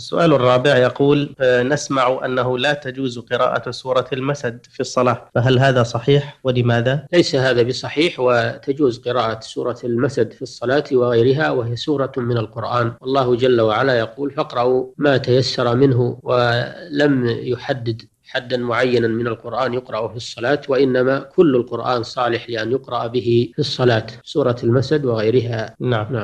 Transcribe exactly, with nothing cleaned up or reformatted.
السؤال الرابع يقول: نسمع أنه لا تجوز قراءة سورة المسد في الصلاة، فهل هذا صحيح ولماذا؟ ليس هذا بصحيح، وتجوز قراءة سورة المسد في الصلاة وغيرها، وهي سورة من القرآن، والله جل وعلا يقول: فاقرأوا ما تيسر منه، ولم يحدد حدا معينا من القرآن يقرأ في الصلاة، وإنما كل القرآن صالح لأن يقرأ به في الصلاة، سورة المسد وغيرها. نعم. نعم.